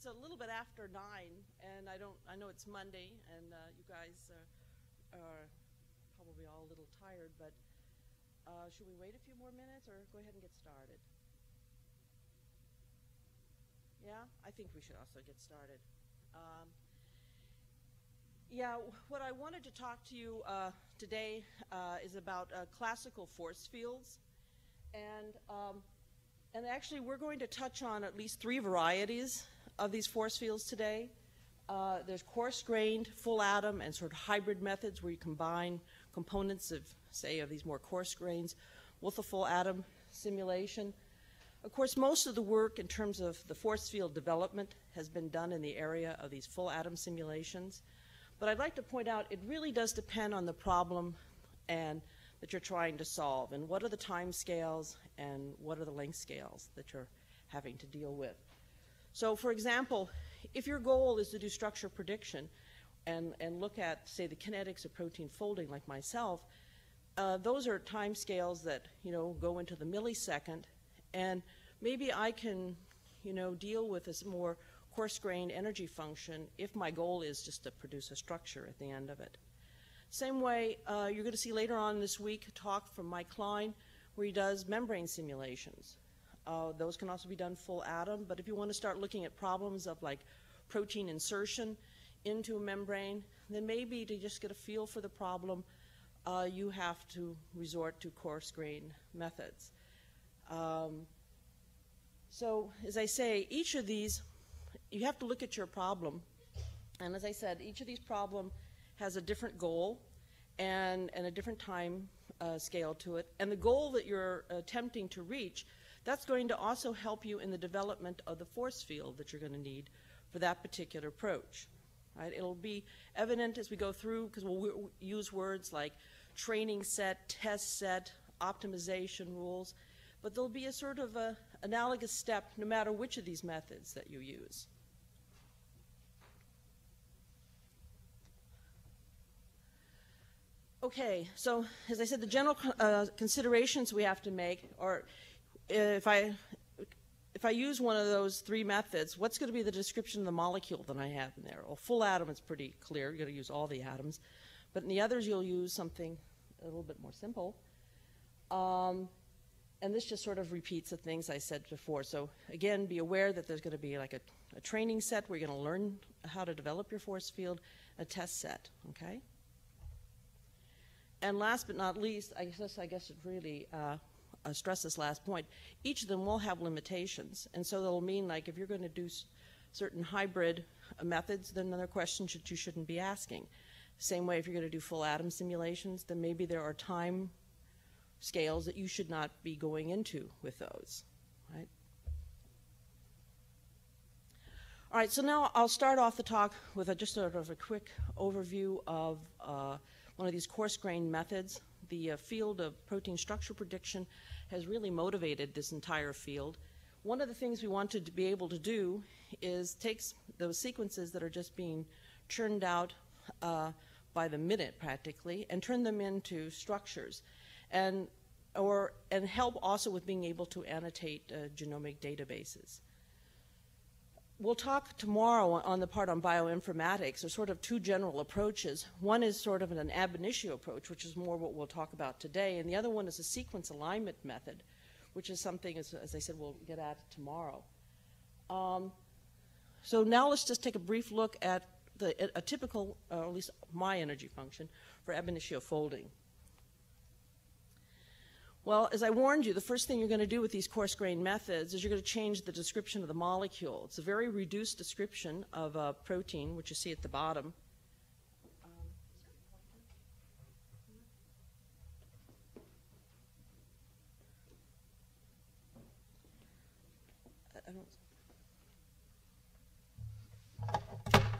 It's a little bit after 9, and I know it's Monday, and you guys are probably all a little tired, but should we wait a few more minutes or go ahead and get started? Yeah, I think we should also get started. Yeah, what I wanted to talk to you today is about classical force fields, and actually we're going to touch on at least 3 varieties of these force fields today. There's coarse-grained, full atom, and sort of hybrid methods where you combine components of, say, of these more coarse grains with a full atom simulation. Of course, most of the work in terms of the force field development has been done in the area of these full atom simulations. But I'd like to point out it really does depend on the problem and that you're trying to solve, and what are the time scales and what are the length scales that you're having to deal with. So for example, if your goal is to do structure prediction and look at, say, the kinetics of protein folding like myself, those are time scales that, you know, go into the millisecond, and maybe I can, you know, deal with this more coarse-grained energy function if my goal is just to produce a structure at the end of it. Same way, you're going to see later on this week a talk from Mike Klein where he does membrane simulations. Those can also be done full atom, but if you want to start looking at problems of like protein insertion into a membrane, then maybe to just get a feel for the problem, you have to resort to coarse-grained methods. So as I say, each of these, you have to look at your problem, and as I said, each of these problem has a different goal and a different time scale to it, and the goal that you're attempting to reach, that's going to also help you in the development of the force field that you're going to need for that particular approach. Right? It'll be evident as we go through, because we'll use words like training set, test set, optimization rules, but there'll be a sort of a analogous step no matter which of these methods that you use. Okay, so as I said, the general considerations we have to make are, if I use one of those 3 methods, what's going to be the description of the molecule that I have in there? Well, full atom is pretty clear. You're going to use all the atoms, but in the others you'll use something a little bit more simple. And this just sort of repeats the things I said before. So again, be aware that there's going to be like a training set where you're going to learn how to develop your force field, a test set, okay? And last but not least, I guess it really stress this last point, each of them will have limitations. And so that'll mean, like, if you're going to do certain hybrid methods, then there are questions that you shouldn't be asking. Same way, if you're going to do full atom simulations, then maybe there are time scales that you should not be going into with those, right? All right, so now I'll start off the talk with just sort of a quick overview of one of these coarse-grained methods. The field of protein structure prediction has really motivated this entire field. One of the things we wanted to be able to do is take those sequences that are just being churned out by the minute practically and turn them into structures. And help also with being able to annotate genomic databases. We'll talk tomorrow on the part on bioinformatics. There's sort of 2 general approaches. One is sort of an ab initio approach, which is more what we'll talk about today, and the other one is a sequence alignment method, which is something, as I said, we'll get at tomorrow. So now let's just take a brief look at a typical, or at least my energy function, for ab initio folding. Well, as I warned you, the first thing you're going to do with these coarse-grained methods is you're going to change the description of the molecule. It's a very reduced description of a protein, which you see at the bottom. I don't... Not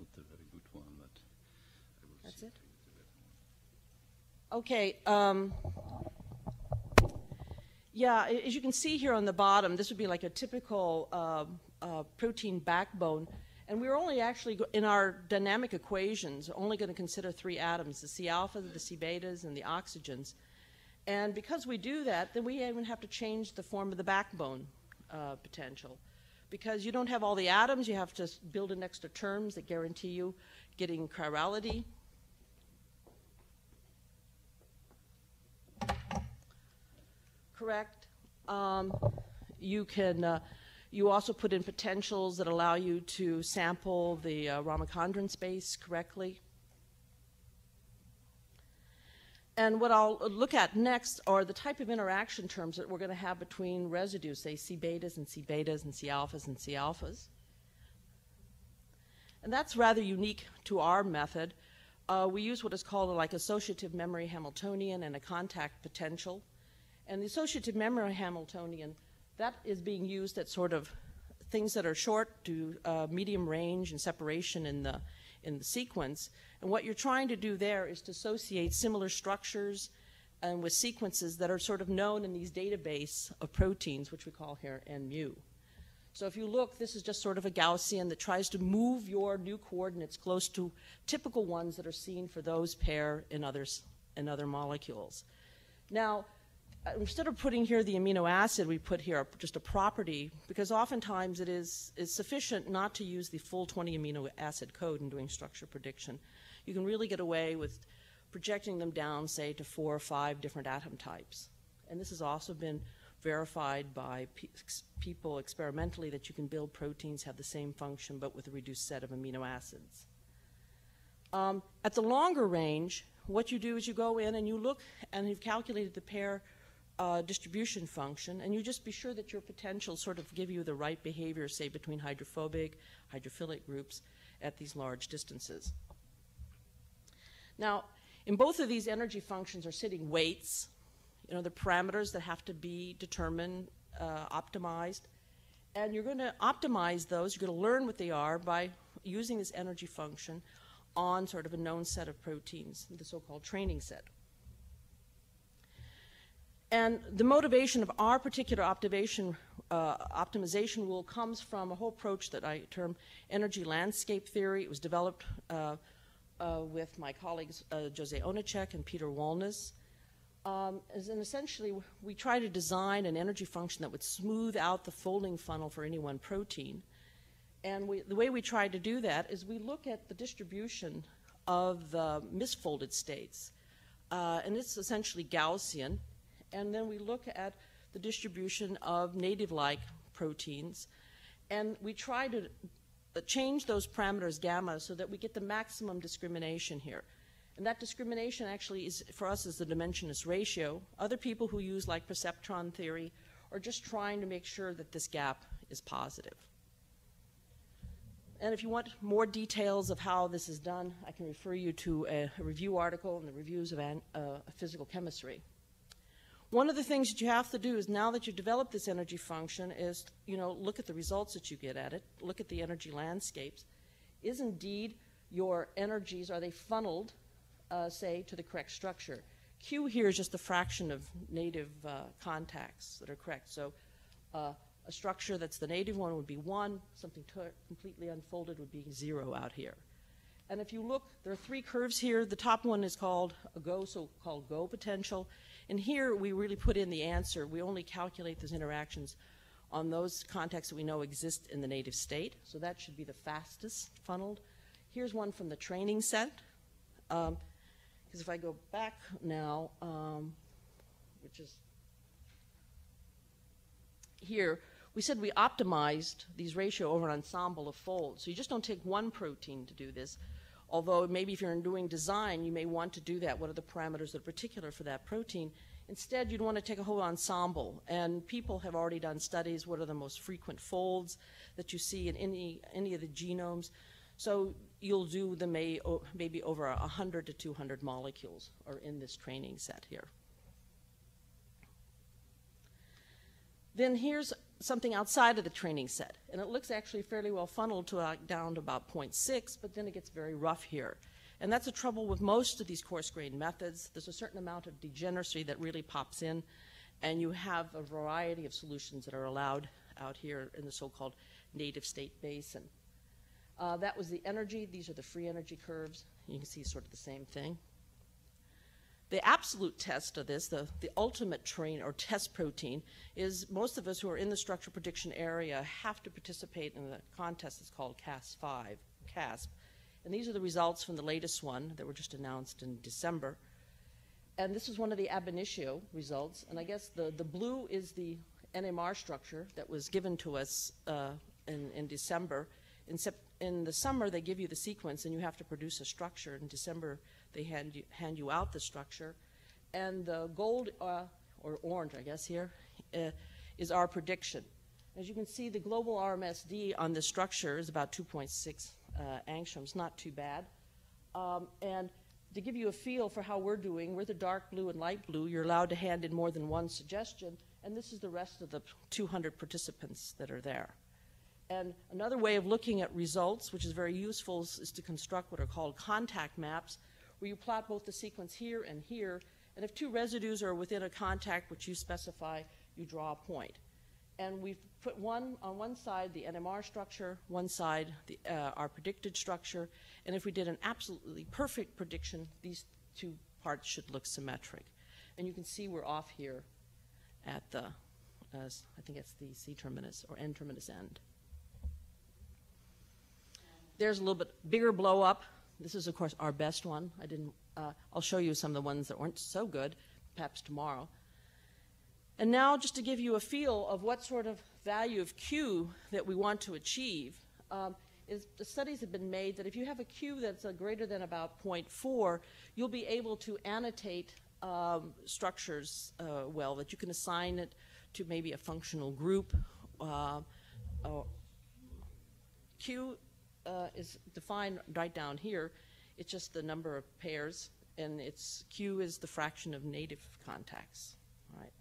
a very good one, but I will. That's it? Okay. Yeah, as you can see here on the bottom, this would be like a typical protein backbone. And we're only actually, in our dynamic equations, only going to consider 3 atoms, the C alpha, the C betas, and the oxygens. And because we do that, then we even have to change the form of the backbone potential. because you don't have all the atoms. You have to build in extra terms that guarantee you getting chirality. Correct. You also put in potentials that allow you to sample the Ramachandran space correctly. And what I'll look at next are the type of interaction terms that we're going to have between residues, say C betas and C betas and C alphas and C alphas. And that's rather unique to our method. We use what is called like associative memory Hamiltonian and a contact potential. And the associative memory Hamiltonian, that is being used at sort of things that are short to medium range and separation in the sequence. And what you're trying to do there is to associate similar structures and with sequences that are sort of known in these database of proteins, which we call here NMU. So if you look, this is just sort of a Gaussian that tries to move your new coordinates close to typical ones that are seen for those pair in others, in other molecules. Now, instead of putting here the amino acid, we put here just a property, because oftentimes it is sufficient not to use the full 20 amino acid code in doing structure prediction. You can really get away with projecting them down, say, to 4 or 5 different atom types. And this has also been verified by people experimentally that you can build proteins have the same function but with a reduced set of amino acids. At the longer range, what you do is you go in and you look and you've calculated the pair distribution function, and you just be sure that your potentials sort of give you the right behavior, say, between hydrophobic, hydrophilic groups at these large distances. Now, in both of these energy functions are sitting weights, you know, the parameters that have to be determined, optimized, and you're going to optimize those. You're going to learn what they are by using this energy function on sort of a known set of proteins, the so-called training set. And the motivation of our particular optimization rule comes from a whole approach that I term energy landscape theory. It was developed with my colleagues Jose Onuchic and Peter Wolynes. And essentially, we try to design an energy function that would smooth out the folding funnel for any one protein. And the way we try to do that is we look at the distribution of the misfolded states. And it's essentially Gaussian. And then we look at the distribution of native-like proteins. And we try to change those parameters gamma so that we get the maximum discrimination here. And that discrimination actually is, for us, is the dimensionless ratio. Other people who use like perceptron theory are just trying to make sure that this gap is positive. And if you want more details of how this is done, I can refer you to a review article in the Reviews of Physical Chemistry. One of the things that you have to do is, now that you've developed this energy function, is, you know, look at the results that you get at it, look at the energy landscapes. Is indeed your energies, are they funneled, say, to the correct structure? Q here is just the fraction of native contacts that are correct. So a structure that's the native one would be 1, something completely unfolded would be 0 out here. And if you look, there are 3 curves here. The top one is called a go, so-called go potential. And here we really put in the answer. We only calculate those interactions on those contacts that we know exist in the native state. So that should be the fastest funneled. Here's one from the training set. Because if I go back now, which is here, we said we optimized these ratio over an ensemble of folds. So you just don't take one protein to do this. Although maybe if you're doing design, you may want to do that. What are the parameters that are particular for that protein? Instead, you'd want to take a whole ensemble. And people have already done studies. What are the most frequent folds that you see in any of the genomes? So you'll do the maybe over 100 to 200 molecules are in this training set here. Then here's something outside of the training set. And it looks actually fairly well funneled to down to about 0.6, but then it gets very rough here. And that's the trouble with most of these coarse grain methods. There's a certain amount of degeneracy that really pops in, and you have a variety of solutions that are allowed out here in the so-called native state basin. That was the energy. These are the free energy curves. You can see sort of the same thing. The absolute test of this, the ultimate train or test protein, is most of us who are in the structure prediction area have to participate in the contest that's called CASP-5, CASP. And these are the results from the latest one that were just announced in December. And this is one of the ab initio results. And I guess the blue is the NMR structure that was given to us in December. In the summer, they give you the sequence, and you have to produce a structure. In December, they hand you out the structure. And the gold, or orange, I guess here, is our prediction. As you can see, the global RMSD on this structure is about 2.6 angstroms, not too bad. And to give you a feel for how we're doing, we're the dark blue and light blue. You're allowed to hand in more than one suggestion. And this is the rest of the 200 participants that are there. And another way of looking at results, which is very useful, is to construct what are called contact maps, where you plot both the sequence here and here, and if two residues are within a contact which you specify, you draw a point. And we've put one on one side, the NMR structure, one side, our predicted structure, and if we did an absolutely perfect prediction, these two parts should look symmetric. And you can see we're off here at the, I think it's the C terminus or N terminus end. There's a little bit bigger blow up. This is, of course, our best one. I didn't, I'll show you some of the ones that weren't so good, perhaps tomorrow. And now, just to give you a feel of what sort of value of Q that we want to achieve, is the studies have been made that if you have a Q that's greater than about 0.4, you'll be able to annotate structures well, that you can assign it to maybe a functional group. Q is defined right down here. It's just the number of pairs, and it's Q is the fraction of native contacts. All right.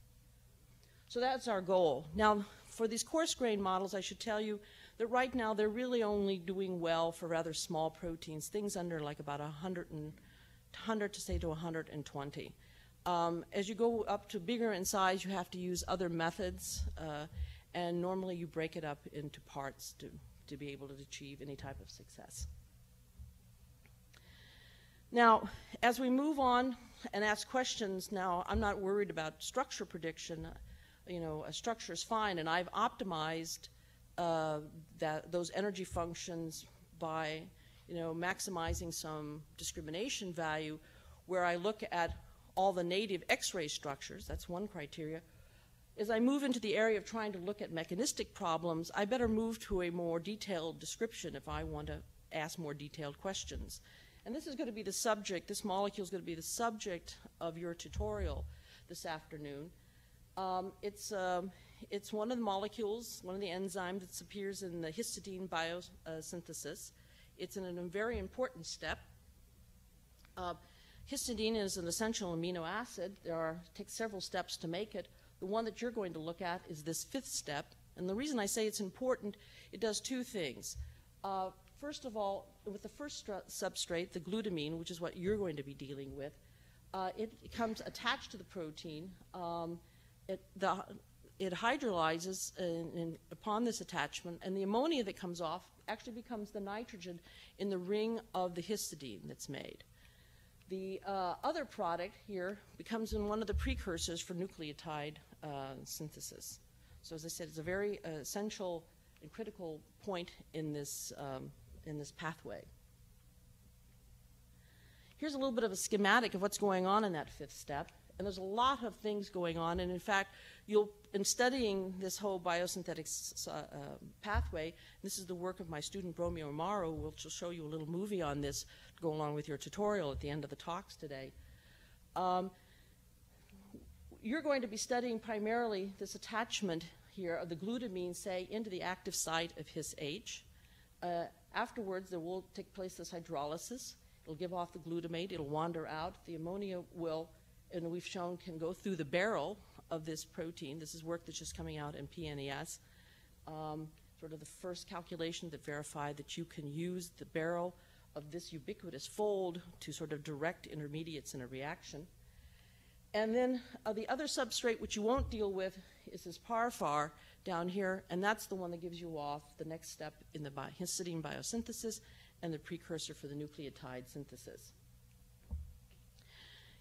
So that's our goal. Now, for these coarse grain models, I should tell you that right now they're really only doing well for rather small proteins, things under like about 100 to 120. As you go up to bigger in size, you have to use other methods, and normally you break it up into parts to be able to achieve any type of success. Now, as we move on and ask questions, now I'm not worried about structure prediction. You know, a structure is fine, and I've optimized those energy functions by, you know, maximizing some discrimination value, where I look at all the native X-ray structures. That's one criteria. As I move into the area of trying to look at mechanistic problems, I better move to a more detailed description if I want to ask more detailed questions. And this is going to be the subject, this molecule is going to be the subject of your tutorial this afternoon. It's one of the molecules, one of the enzymes that appears in the histidine biosynthesis. It's in a very important step. Histidine is an essential amino acid. It takes several steps to make it. The one that you're going to look at is this fifth step. And the reason I say it's important, it does two things. First of all, with the first substrate, the glutamine, which is what you're going to be dealing with, it comes attached to the protein. It hydrolyzes upon this attachment, and the ammonia that comes off actually becomes the nitrogen in the ring of the histidine that's made. The other product here becomes in one of the precursors for nucleotide synthesis. So as I said, it's a very essential and critical point in this pathway. Here's a little bit of a schematic of what's going on in that fifth step. And there's a lot of things going on. And in fact, you'll, in studying this whole biosynthetic pathway, this is the work of my student Romeo Amaro. We'll show you a little movie on this to go along with your tutorial at the end of the talks today. You're going to be studying primarily this attachment here of the glutamine, say, into the active site of HisH. Afterwards, there will take place this hydrolysis. It'll give off the glutamate. It'll wander out. The ammonia will, and we've shown, can go through the barrel of this protein. This is work that's just coming out in PNAS, sort of the first calculation that verified that you can use the barrel of this ubiquitous fold to sort of direct intermediates in a reaction. And then the other substrate, which you won't deal with, is this PARFAR down here, and that's the one that gives you off the next step in the histidine biosynthesis and the precursor for the nucleotide synthesis.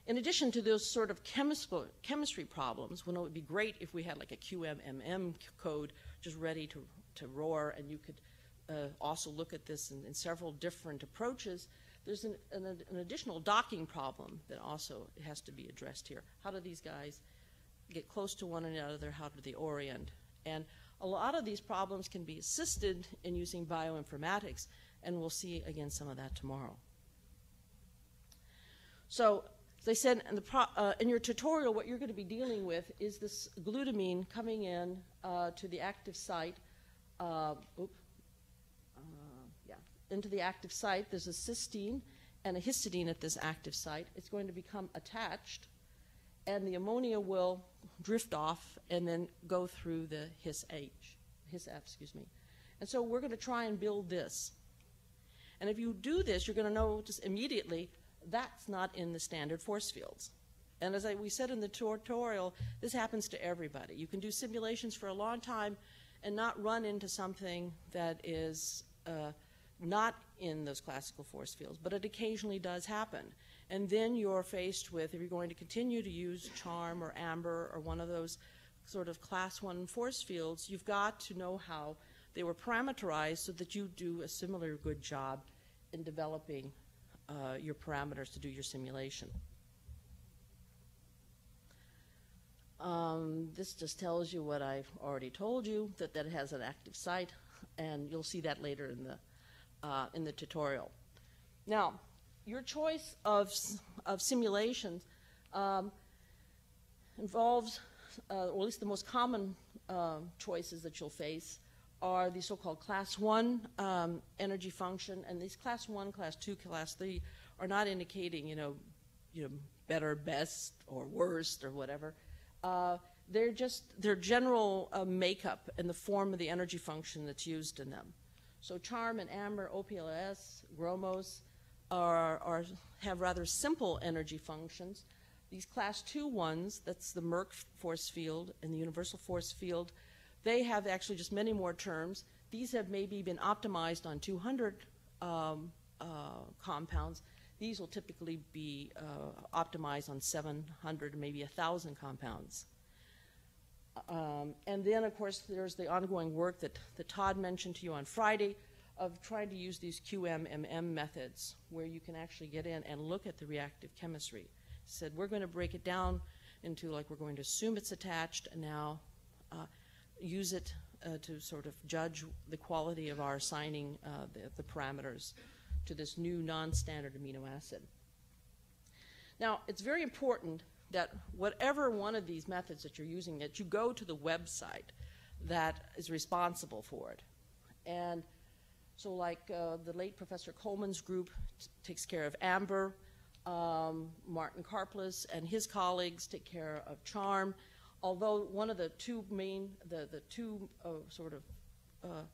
In addition to those sort of chemistry problems, when it would be great if we had like a QM/MM code just ready to roar, and you could also look at this in several different approaches, there's an additional docking problem that also has to be addressed here. How do these guys get close to one another? How do they orient? And a lot of these problems can be assisted in using bioinformatics, and we'll see again some of that tomorrow. So as I said, in your tutorial, what you're going to be dealing with is this glutamine coming in to the active site. Into the active site, there's a cysteine and a histidine at this active site. It's going to become attached, and the ammonia will drift off and then go through the HisF, excuse me. And so we're going to try and build this. And if you do this, you're going to know just immediately that's not in the standard force fields. And as we said in the tutorial, this happens to everybody. You can do simulations for a long time and not run into something that is not in those classical force fields, but it occasionally does happen. And then you're faced with, if you're going to continue to use CHARMM or Amber or one of those sort of class 1 force fields, you've got to know how they were parameterized so that you do a similar good job in developing your parameters to do your simulation. This just tells you what I've already told you, that has an active site, and you'll see that later in the tutorial. Now, your choice of simulations involves, or at least the most common choices that you'll face are the so-called class 1 energy function, and these class 1, class 2, class 3 are not indicating you know, better, best, or worst, or whatever. They're just their general makeup and the form of the energy function that's used in them. So CHARMM and Amber, OPLS, GROMOS have rather simple energy functions. These class 2 ones, that's the Merck force field and the universal force field, they have actually just many more terms. These have maybe been optimized on 200 compounds. These will typically be optimized on 700, maybe 1,000 compounds. And then, of course, there's the ongoing work that Todd mentioned to you on Friday of trying to use these QM/MM methods where you can actually get in and look at the reactive chemistry. He said, we're going to break it down into, like, we're going to assume it's attached, and now use it to sort of judge the quality of our assigning the parameters to this new non-standard amino acid. Now, it's very important that whatever one of these methods that you're using, that you go to the website that is responsible for it. And so, like, the late Professor Coleman's group takes care of Amber, Martin Karplus and his colleagues take care of CHARMM, although one of the two main, the two sort of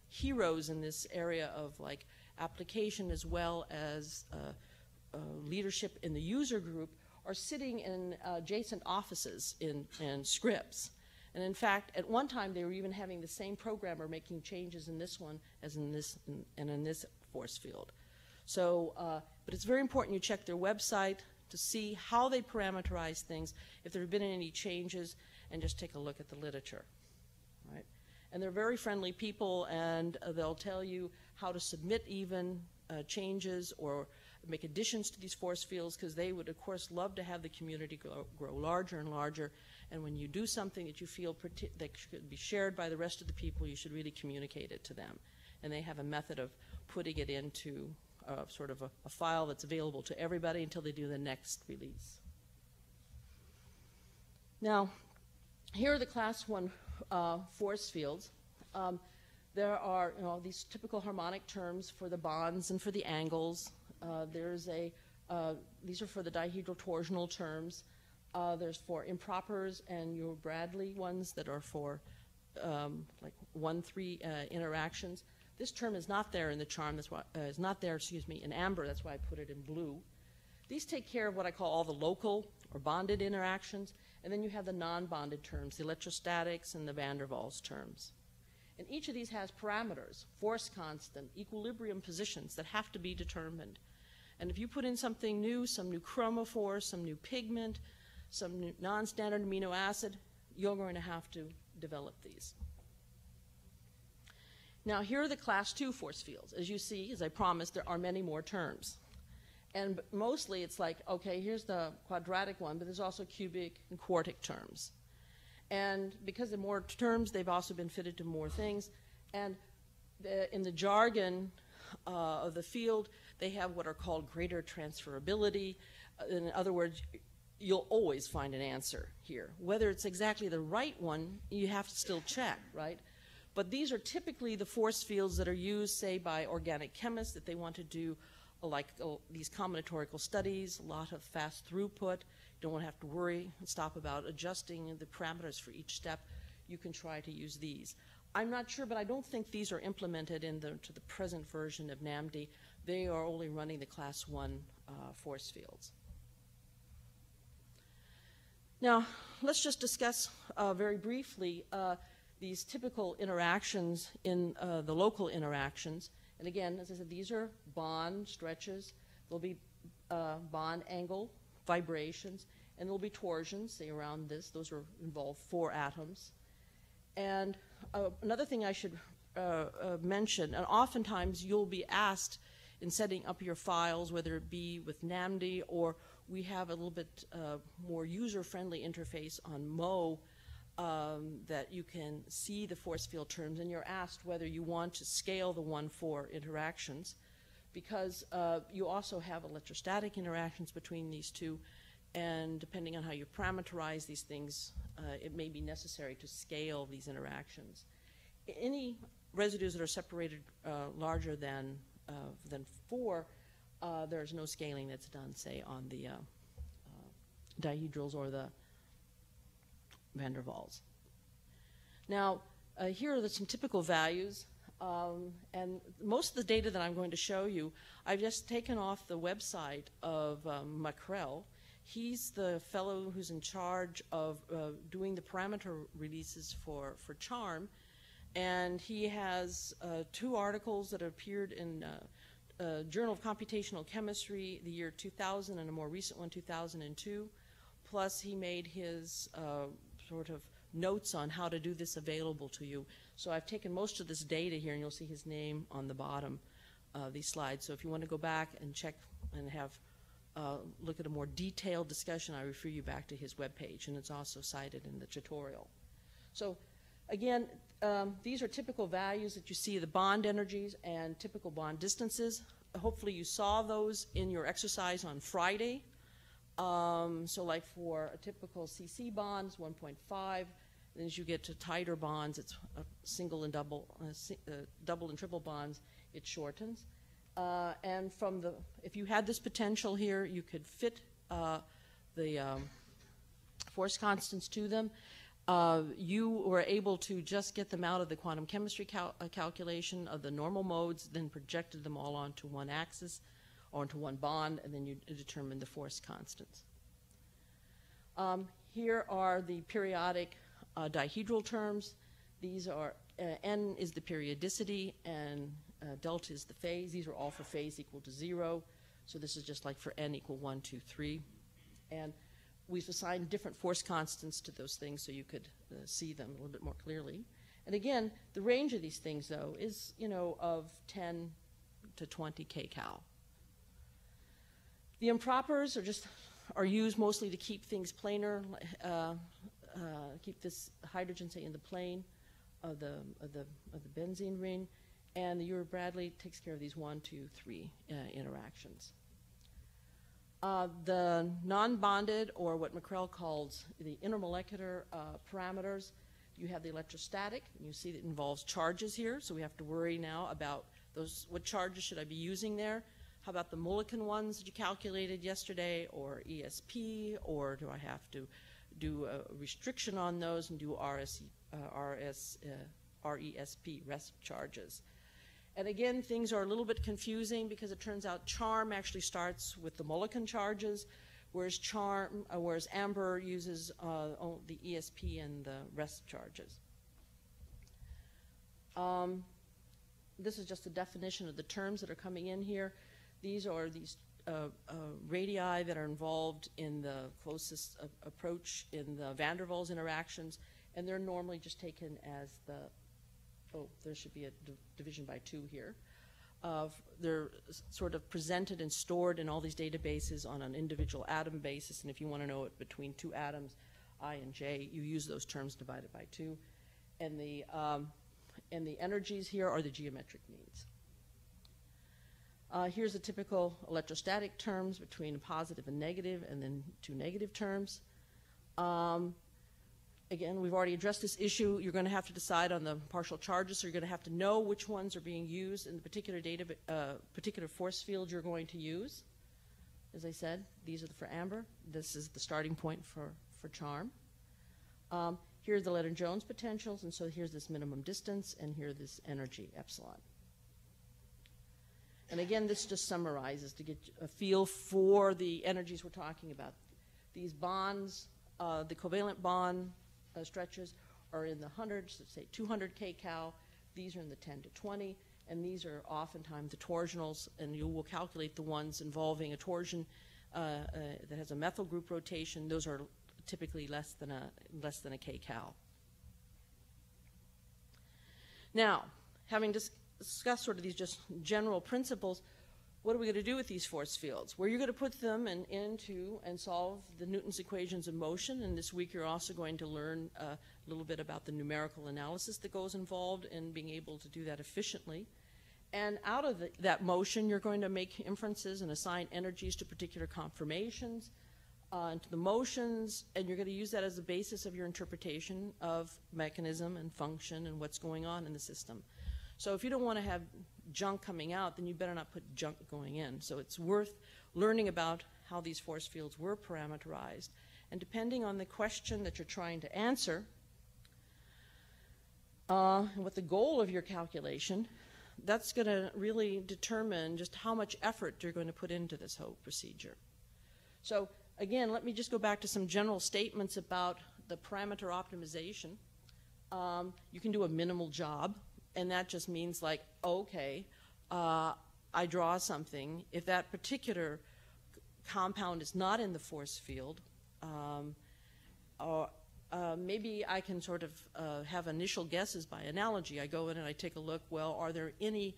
heroes in this area of, like, application as well as leadership in the user group are sitting in adjacent offices in Scripps. And in fact, at one time they were even having the same programmer making changes in this one as in this and in this force field. So, but it's very important you check their website to see how they parameterize things, if there have been any changes, and just take a look at the literature, right? And they're very friendly people, and they'll tell you how to submit even changes or make additions to these force fields, because they would, of course, love to have the community grow larger and larger. And when you do something that you feel that should be shared by the rest of the people, you should really communicate it to them. And they have a method of putting it into sort of a file that's available to everybody until they do the next release. Now, here are the class 1 force fields. There are, you know, these typical harmonic terms for the bonds and for the angles. These are for the dihedral torsional terms. There's for impropers and Urey-Bradley ones that are for like 1-3 interactions. This term is not there in the CHARMM. That's why it's not there. Excuse me, in Amber. That's why I put it in blue. These take care of what I call all the local or bonded interactions, and then you have the non-bonded terms, the electrostatics and the van der Waals terms. And each of these has parameters, force constant, equilibrium positions that have to be determined. And if you put in something new, some new chromophore, some new pigment, some new non-standard amino acid, you're going to have to develop these. Now here are the class 2 force fields. As you see, as I promised, there are many more terms. And mostly it's like, okay, here's the quadratic one, but there's also cubic and quartic terms. And because there are more terms, they've also been fitted to more things. And in the jargon of the field, they have what are called greater transferability. In other words, you'll always find an answer here. Whether it's exactly the right one, you have to still check, right? But these are typically the force fields that are used, say, by organic chemists that they want to do like these combinatorial studies, a lot of fast throughput. You don't want to have to worry and stop about adjusting the parameters for each step. You can try to use these. I'm not sure, but I don't think these are implemented to the present version of NAMD. They are only running the class 1 force fields. Now, let's just discuss very briefly these typical interactions in the local interactions. And again, as I said, these are bond stretches. There'll be bond angle vibrations, and there'll be torsions, say around this. Those are involve 4 atoms. And another thing I should mention, and oftentimes you'll be asked in setting up your files, whether it be with NAMD or we have a little bit more user-friendly interface on Mo, that you can see the force field terms, and you're asked whether you want to scale the 1-4 interactions, because you also have electrostatic interactions between these two, and depending on how you parameterize these things, it may be necessary to scale these interactions. Any residues that are separated larger than 4, there's no scaling that's done, say, on the dihedrals or the van der Waals. Now, here are some typical values, and most of the data that I'm going to show you, I've just taken off the website of MacKerell. He's the fellow who's in charge of doing the parameter releases for CHARMM, and he has 2 articles that appeared in Journal of Computational Chemistry, the year 2000, and a more recent one, 2002. Plus, he made his sort of notes on how to do this available to you. So I've taken most of this data here, and you'll see his name on the bottom of these slides. So if you want to go back and check and have look at a more detailed discussion, I refer you back to his webpage, and it's also cited in the tutorial. So again, these are typical values that you see, the bond energies and typical bond distances. Hopefully you saw those in your exercise on Friday. So like for a typical CC bond, it's 1.5. Then as you get to tighter bonds, it's single and double, double and triple bonds, it shortens. And from the, if you had this potential here, you could fit the force constants to them. You were able to just get them out of the quantum chemistry calculation of the normal modes, then projected them all onto one axis, onto one bond, and then you determine the force constants. Here are the periodic dihedral terms. These are, N is the periodicity, and delta is the phase. These are all for phase equal to 0. So this is just like for N equal 1, 2, 3. And we've assigned different force constants to those things so you could see them a little bit more clearly. And again, the range of these things, though, is, you know, of 10 to 20 kcal. The impropers are just used mostly to keep things planar, keep this hydrogen, say, in the plane of the benzene ring, and the Urey-Bradley takes care of these 1, 2, 3 interactions. The non-bonded, or what MacKerell calls the intermolecular parameters, you have the electrostatic, and you see that it involves charges here, so we have to worry now about those. What charges should I be using there? How about the Mulliken ones that you calculated yesterday, or ESP, or do I have to do a restriction on those and do RESP, RESP charges? And again, things are a little bit confusing because it turns out CHARMM actually starts with the Mulliken charges, whereas Amber uses the ESP and the RESP charges. This is just a definition of the terms that are coming in here. These are these radii that are involved in the closest approach in the van der Waals interactions, and they're normally just taken as the, oh, there should be a division by 2 here. They're sort of presented and stored in all these databases on an individual atom basis, and if you want to know it between 2 atoms, I and J, you use those terms divided by 2. And the energies here are the geometric means. Here's the typical electrostatic terms between a positive and negative, and then 2 negative terms. Again, we've already addressed this issue. You're going to have to decide on the partial charges, so you're going to have to know which ones are being used in the particular data, particular force field you're going to use. As I said, these are for Amber. This is the starting point for CHARMM. Here are the Lennard-Jones potentials, and so here's this minimum distance, and here this energy, epsilon. And again, this just summarizes to get a feel for the energies we're talking about. These bonds, the covalent bond stretches are in the hundreds, let's say 200 kcal. These are in the 10 to 20, and these are oftentimes the torsionals, and you will calculate the ones involving a torsion that has a methyl group rotation. Those are typically less than a kcal. Now, having discussed sort of these just general principles, what are we going to do with these force fields? Well, you're going to put them into and solve the Newton's equations of motion, and this week you're also going to learn a little bit about the numerical analysis that goes involved in being able to do that efficiently. And out of that motion, you're going to make inferences and assign energies to particular conformations, to the motions, and you're going to use that as the basis of your interpretation of mechanism and function and what's going on in the system. So if you don't want to have junk coming out, then you better not put junk going in. So it's worth learning about how these force fields were parameterized. And depending on the question that you're trying to answer, and what the goal of your calculation, that's going to really determine just how much effort you're going to put into this whole procedure. So again, let me just go back to some general statements about the parameter optimization. You can do a minimal job. And that just means like, okay, I draw something. If that particular compound is not in the force field, maybe I can sort of have initial guesses by analogy. I go in and I take a look, well, are there any,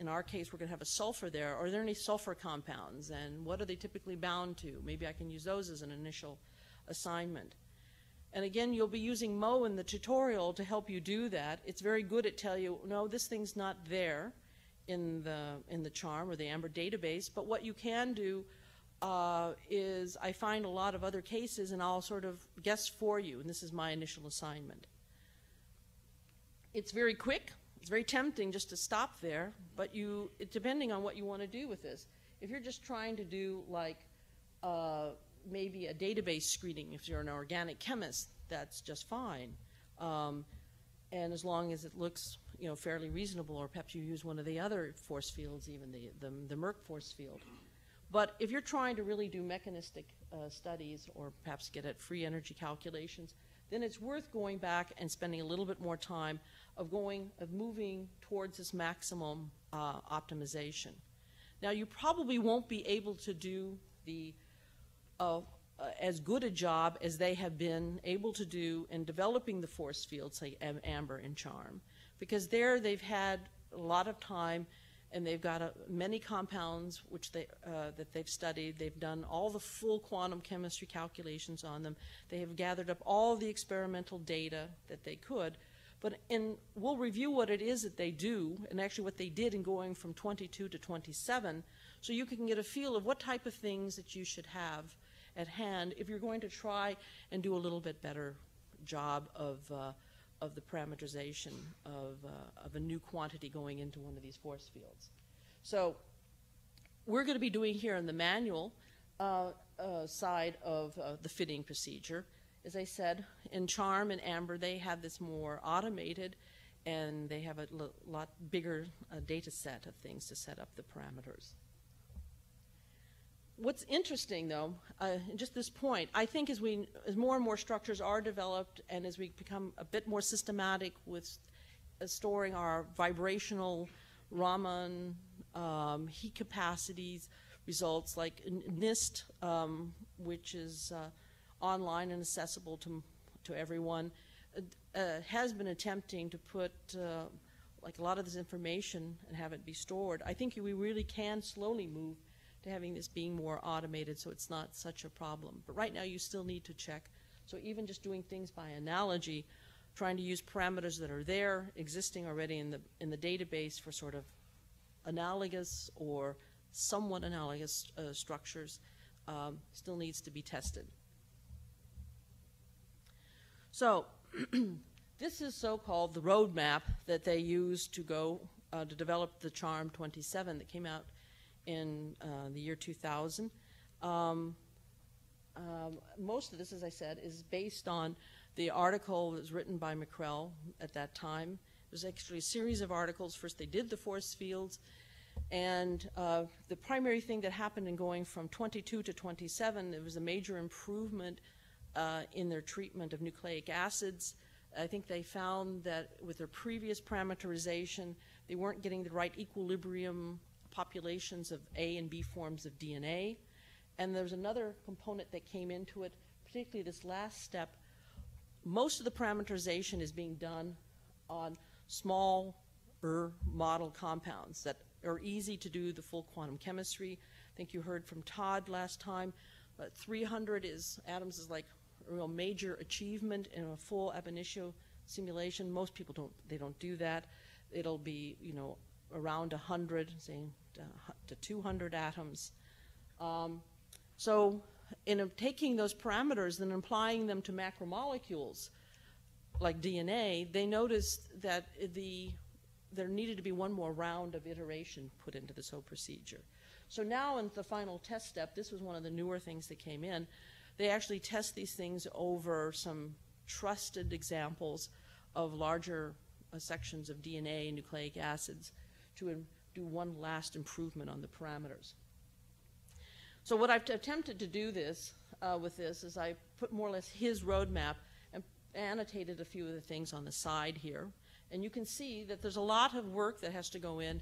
in our case, we're going to have a sulfur there. Are there any sulfur compounds? And what are they typically bound to? Maybe I can use those as an initial assignment. And again, you'll be using Mo in the tutorial to help you do that. It's very good at telling you, no, this thing's not there in the CHARMM or the Amber database, but what you can do is I find a lot of other cases and I'll sort of guess for you, and this is my initial assignment. It's very quick. It's very tempting just to stop there, but depending on what you want to do with this. If you're just trying to do like maybe a database screening, if you're an organic chemist, that's just fine. And as long as it looks, you know, fairly reasonable, or perhaps you use one of the other force fields, even the Merck force field. But if you're trying to really do mechanistic studies, or perhaps get at free energy calculations, then it's worth going back and spending a little bit more time of moving towards this maximum optimization. Now, you probably won't be able to do the as good a job as they have been able to do in developing the force fields, say Amber and CHARMM, because there they've had a lot of time, and they've got many compounds which they've studied. They've done all the full quantum chemistry calculations on them. They have gathered up all the experimental data that they could. And we'll review what it is that they do, and actually what they did in going from 22 to 27, so you can get a feel of what type of things that you should have at hand if you're going to try and do a little bit better job of the parameterization of a new quantity going into one of these force fields. So we're going to be doing here in the manual side of the fitting procedure. As I said, in CHARMM and Amber, they have this more automated, and they have a lot bigger data set of things to set up the parameters. What's interesting, though, just this point, I think as more and more structures are developed and as we become a bit more systematic with storing our vibrational Raman heat capacities, results like NIST, which is online and accessible to everyone, has been attempting to put like a lot of this information and have it be stored. I think we really can slowly move to having this being more automated, so it's not such a problem. But right now you still need to check. So even just doing things by analogy, trying to use parameters that are there, existing already in the database for sort of analogous or somewhat analogous structures, still needs to be tested. So this is so-called the roadmap that they used to go to develop the CHARMM 27 that came out in the year 2000. Most of this, as I said, is based on the article that was written by MacKerell at that time. There's actually a series of articles. First they did the force fields, and the primary thing that happened in going from 22 to 27, it was a major improvement in their treatment of nucleic acids. I think they found that with their previous parameterization, they weren't getting the right equilibrium populations of A and B forms of DNA. And there's another component that came into it, particularly this last step. Most of the parameterization is being done on smaller model compounds that are easy to do the full quantum chemistry. I think you heard from Todd last time, but 300 atoms is like a real major achievement in a full ab initio simulation. Most people don't do that. It'll be, you know, around 100, say to 200 atoms. So in taking those parameters and applying them to macromolecules like DNA, they noticed that there needed to be one more round of iteration put into this whole procedure. So now in the final test step, this was one of the newer things that came in, they actually test these things over some trusted examples of larger sections of DNA and nucleic acids to do one last improvement on the parameters. So what I've attempted to do with this is I put more or less his roadmap and annotated a few of the things on the side here. And you can see that there's a lot of work that has to go in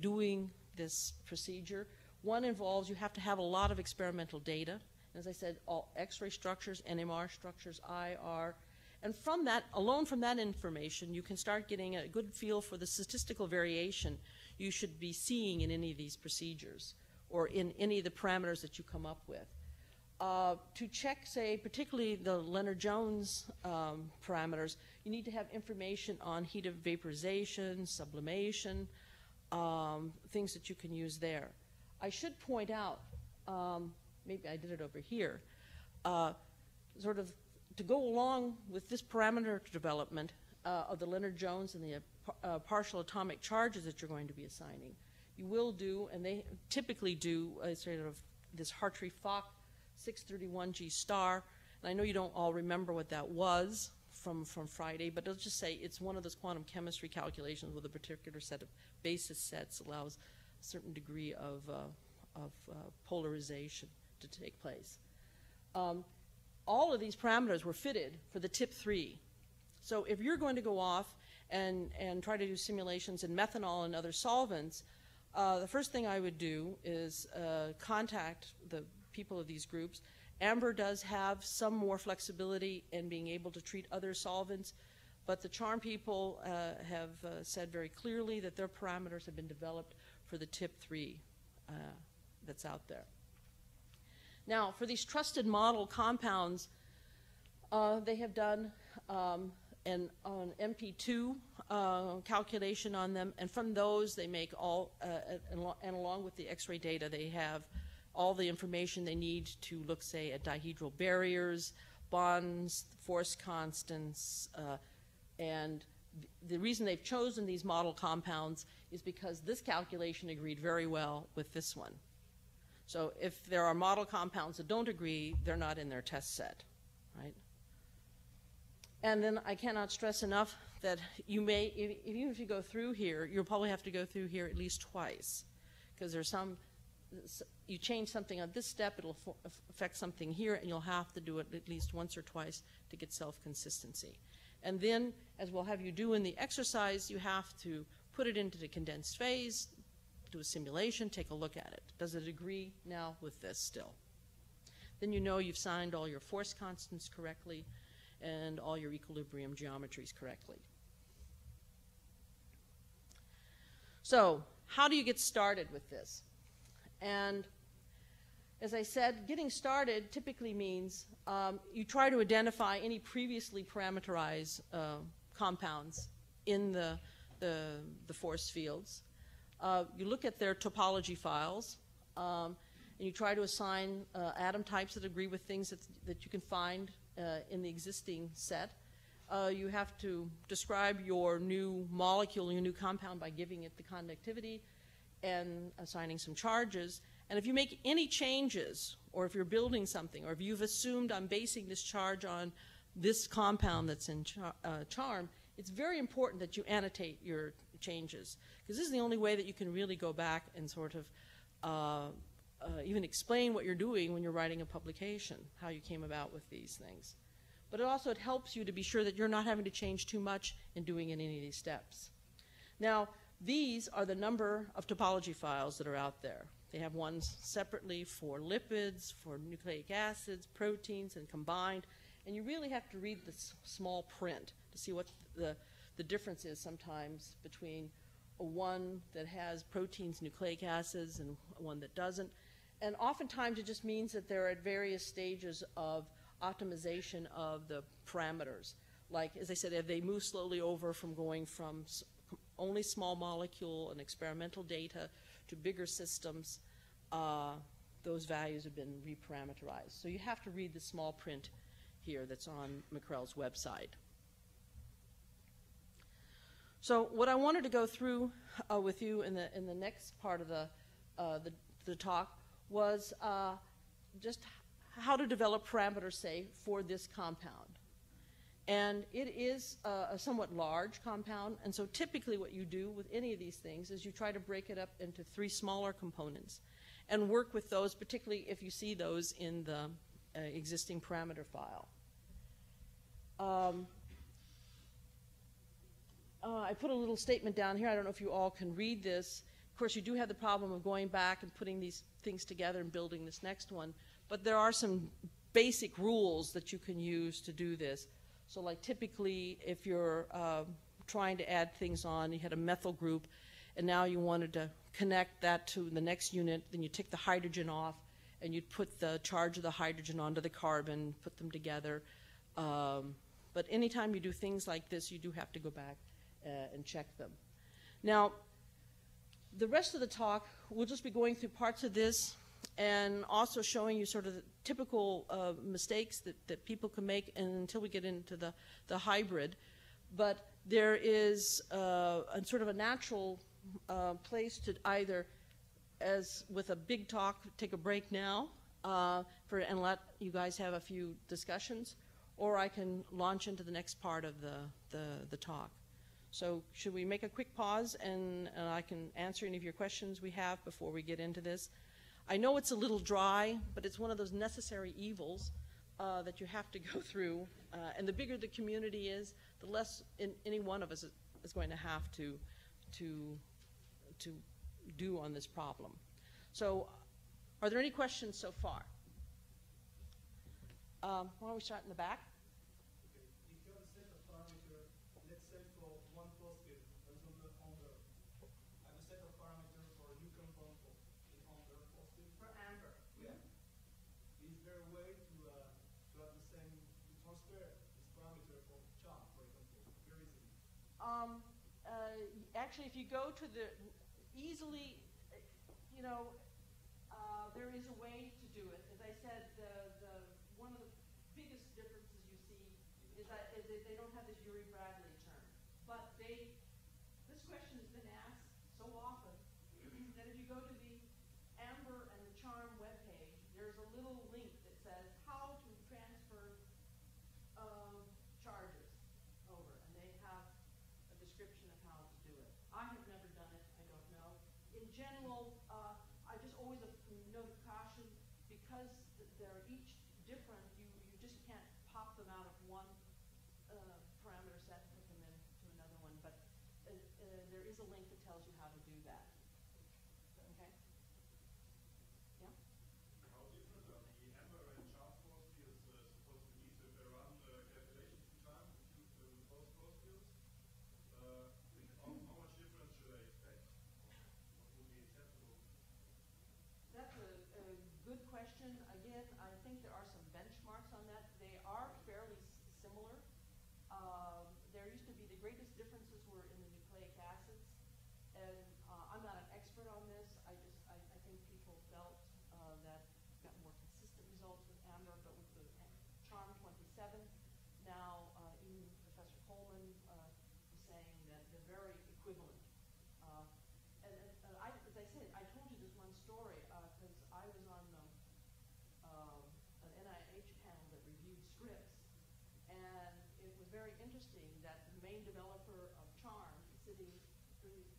doing this procedure. One involves you have to have a lot of experimental data. As I said, all X-ray structures, NMR structures, IR. And from that, alone from that information, you can start getting a good feel for the statistical variation you should be seeing in any of these procedures, or in any of the parameters that you come up with. To check, say, particularly the Lennard-Jones parameters, you need to have information on heat of vaporization, sublimation, things that you can use there. I should point out, maybe I did it over here, sort of to go along with this parameter development of the Lennard-Jones and the partial atomic charges that you're going to be assigning. You will do, and they typically do, sort of this Hartree-Fock 631G star. And I know you don't all remember what that was from Friday, but let's just say it's one of those quantum chemistry calculations with a particular set of basis sets allows a certain degree of polarization to take place. All of these parameters were fitted for the TIP3. So if you're going to go off and try to do simulations in methanol and other solvents, the first thing I would do is contact the people of these groups. Amber does have some more flexibility in being able to treat other solvents, but the CHARMM people have said very clearly that their parameters have been developed for the TIP3 that's out there. Now, for these trusted model compounds, they have done an MP2 calculation on them, and from those they make all, and along with the X-ray data, they have all the information they need to look, say, at dihedral barriers, bonds, force constants, and the reason they've chosen these model compounds is because this calculation agreed very well with this one. So if there are model compounds that don't agree, they're not in their test set, right? And then I cannot stress enough that you may, even if you go through here, you'll probably have to go through here at least twice, because there's some, you change something on this step, it'll affect something here, and you'll have to do it at least once or twice to get self-consistency. And then, as we'll have you do in the exercise, you have to put it into the condensed phase, do a simulation, take a look at it. Does it agree now with this still? Then you know you've signed all your force constants correctly and all your equilibrium geometries correctly. So how do you get started with this? And as I said, getting started typically means you try to identify any previously parameterized compounds in the force fields. You look at their topology files, and you try to assign atom types that agree with things that you can find in the existing set. You have to describe your new molecule, your new compound, by giving it the conductivity and assigning some charges. And if you make any changes, or if you're building something, or if you've assumed I'm basing this charge on this compound that's in CHARMM, it's very important that you annotate your changes, because this is the only way that you can really go back and sort of even explain what you're doing when you're writing a publication, how you came about with these things. But it also helps you to be sure that you're not having to change too much in doing any of these steps. Now, these are the number of topology files that are out there. They have ones separately for lipids, for nucleic acids, proteins, and combined. And you really have to read the small print to see what the difference is sometimes between a one that has proteins, nucleic acids, and one that doesn't. And oftentimes it just means that they're at various stages of optimization of the parameters. Like, as I said, if they move slowly over from going from only small molecule and experimental data to bigger systems, those values have been reparameterized. So you have to read the small print here that's on MacKerell's website. So what I wanted to go through with you in the next part of the talk was just how to develop parameters, say, for this compound. And it is a somewhat large compound, and so typically what you do with any of these things is you try to break it up into three smaller components and work with those, particularly if you see those in the existing parameter file. I put a little statement down here. I don't know if you all can read this. Of course, you do have the problem of going back and putting these things together and building this next one, but there are some basic rules that you can use to do this. So, like, typically, if you're trying to add things on, you had a methyl group, and now you wanted to connect that to the next unit, then you take the hydrogen off, and you'd put the charge of the hydrogen onto the carbon, put them together. But anytime you do things like this, you do have to go back and check them. Now, the rest of the talk, we'll just be going through parts of this, and also showing you sort of the typical mistakes that people can make, and until we get into the hybrid. But there is a sort of a natural place to either, as with a big talk, take a break now and let you guys have a few discussions, or I can launch into the next part of the talk. So should we make a quick pause, and I can answer any of your questions we have before we get into this? I know it's a little dry, but it's one of those necessary evils that you have to go through. And the bigger the community is, the less any one of us is going to have to do on this problem. So are there any questions so far? Why don't we start in the back? Actually, if you go to the easily, you know, there is a way to do it. As I said, the one of the biggest differences you see is that they don't have this Urey-Bradley term, but this question has been asked so often that if you go to the Amber and the CHARMM webpage, there's a little link that says how to transfer charges. I have never done it. I don't know. In general, I just always note caution, because they're each different. You just can't pop them out of one parameter set and put them into another one. But there is a link that tells you how to do that. similar. There used to be, the greatest differences were in the nucleic acids, and I'm not an expert on this. I think people felt that got more consistent results with Amber, but with the CHARMM 27, now even Professor Coleman is saying that they're very equivalent. And I, as I said, I told you this one story because I was on an NIH panel that reviewed scripts, and it was very interesting that the main developer of CHARMM is sitting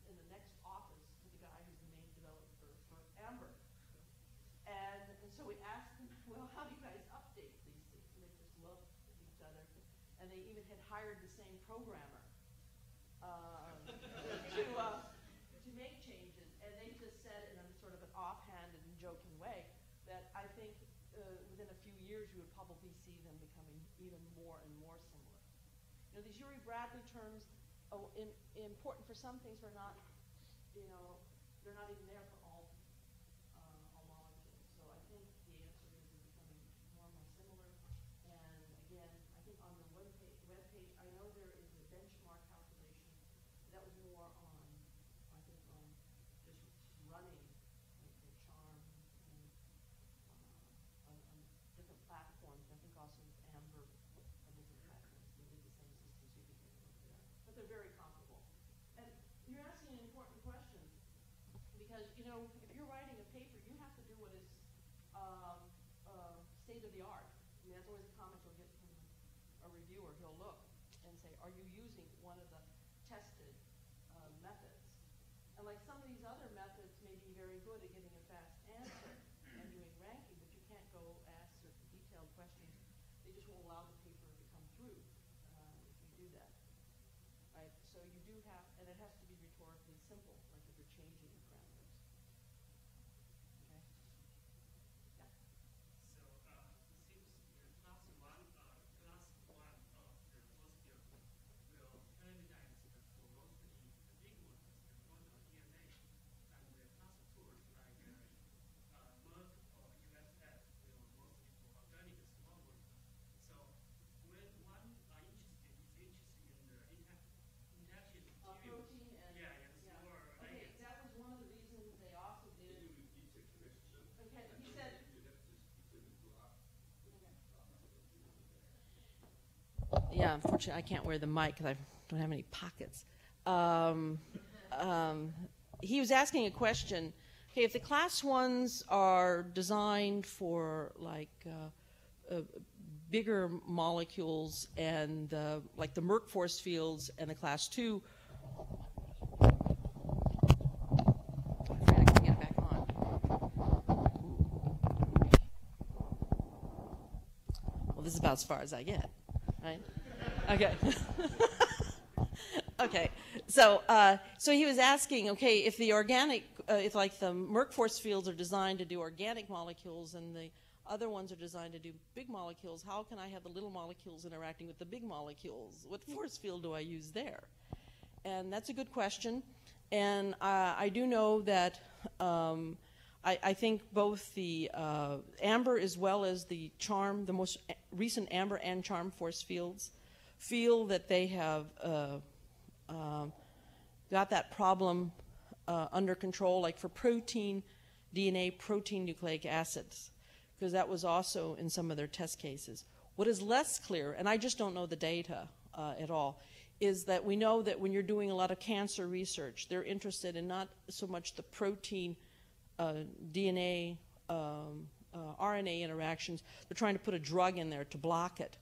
in the next office to the guy who's the main developer for Amber. And so we asked them, well, how do you guys update these things? And they just loved each other. And they even had hired the same programmer to make changes. And they just said in a sort of an offhanded and joking way that I think within a few years you would probably see them becoming even more and more similar. You know, these Urey-Bradley terms, oh, important for some things, but not, you know, they're not even there for all. So I think the answer is becoming more and more similar. And again, I think on the web page, I know there is a benchmark calculation that was more on, I think, on just running like the CHARMM and on different platforms. I think also with Amber and different platforms, they did the same systems you could get over there. But they're very comparable. And you're asking an important question because, you know, if you're writing a paper, you have to do what is state of the art. I mean, that's always a comment you'll get from a reviewer. He'll look and say, are you using one of the tested methods? And like some of these other methods may be very good at getting a fast answer and doing ranking, but you can't go ask certain detailed questions. They just won't allow the paper to come through if you do that. Right? So you do have, and it has to be rhetorically simple, like if you're changing the parameters. Yeah, unfortunately, I can't wear the mic because I don't have any pockets. He was asking a question. Okay, if the class ones are designed for like bigger molecules and like the Merck force fields, and the class two, well, this is about as far as I get, right? Okay. Okay. So he was asking, okay, if the organic, if like the Merck force fields are designed to do organic molecules and the other ones are designed to do big molecules, how can I have the little molecules interacting with the big molecules? What force field do I use there? And that's a good question. And I do know that I think both the Amber as well as the CHARMM, the most recent Amber and CHARMM force fields, feel that they have got that problem under control, like for protein DNA, protein nucleic acids, because that was also in some of their test cases. What is less clear, and I just don't know the data at all, is that we know that when you're doing a lot of cancer research, they're interested in not so much the protein DNA, RNA interactions. They're trying to put a drug in there to block it.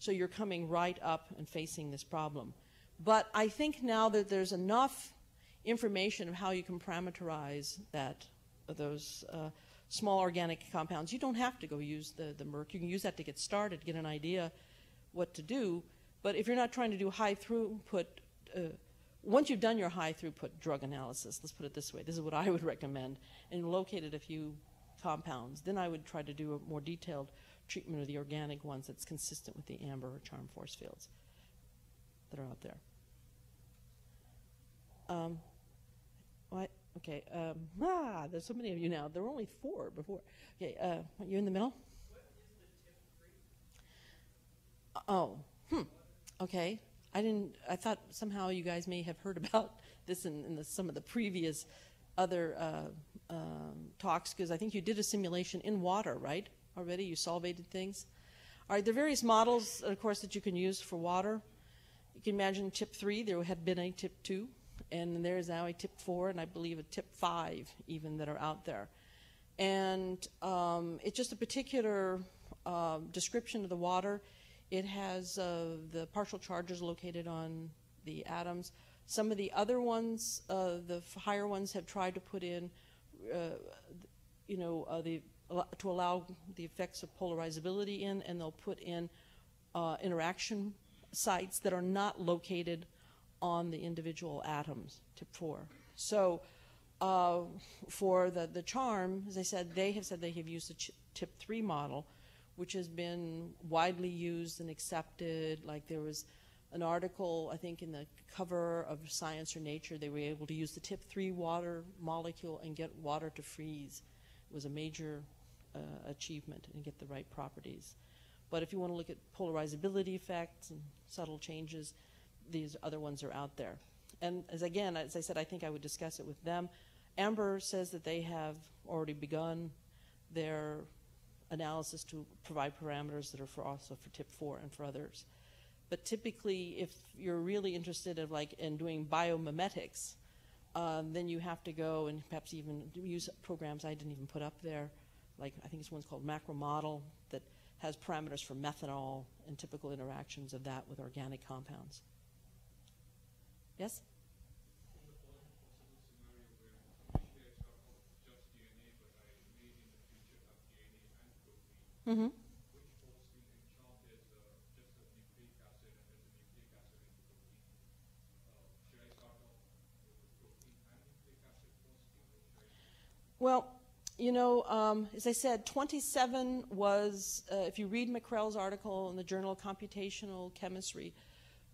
So you're coming right up and facing this problem. But I think now that there's enough information of how you can parameterize that, those small organic compounds, you don't have to go use the Merck. You can use that to get started, get an idea what to do. But if you're not trying to do high throughput, once you've done your high throughput drug analysis, let's put it this way, this is what I would recommend, and located a few compounds, then I would try to do a more detailed treatment of the organic ones that's consistent with the Amber or CHARMM force fields that are out there. What? Okay. There's so many of you now. There were only four before. Okay. You in the middle? What is the TIP3? Oh, Okay. I thought somehow you guys may have heard about this in some of the previous other talks, because I think you did a simulation in water, right? Already you solvated things. All right, there are various models, of course, that you can use for water. You can imagine TIP3, there had been a TIP2, and there is now a TIP4, and I believe a TIP5 even that are out there. And it's just a particular description of the water. It has the partial charges located on the atoms. Some of the other ones, the higher ones, have tried to put in, to allow the effects of polarizability in, and they'll put in interaction sites that are not located on the individual atoms, TIP4. So for the CHARMM, as I said they have used the TIP3 model, which has been widely used and accepted. Like there was an article, I think, in the cover of Science or Nature, they were able to use the TIP3 water molecule and get water to freeze. It was a major achievement and get the right properties. But if you want to look at polarizability effects and subtle changes, these other ones are out there. And as I said, I think I would discuss it with them. Amber says that they have already begun their analysis to provide parameters that are also for TIP4 and for others. But typically, if you're really interested in doing biomimetics, then you have to go and perhaps even use programs I didn't even put up there. Like I think this one's called MacKerell that has parameters for methanol and typical interactions of that with organic compounds. Yes? Mm-hmm. Well, as I said, 27 was, if you read MacKerell's article in the Journal of Computational Chemistry,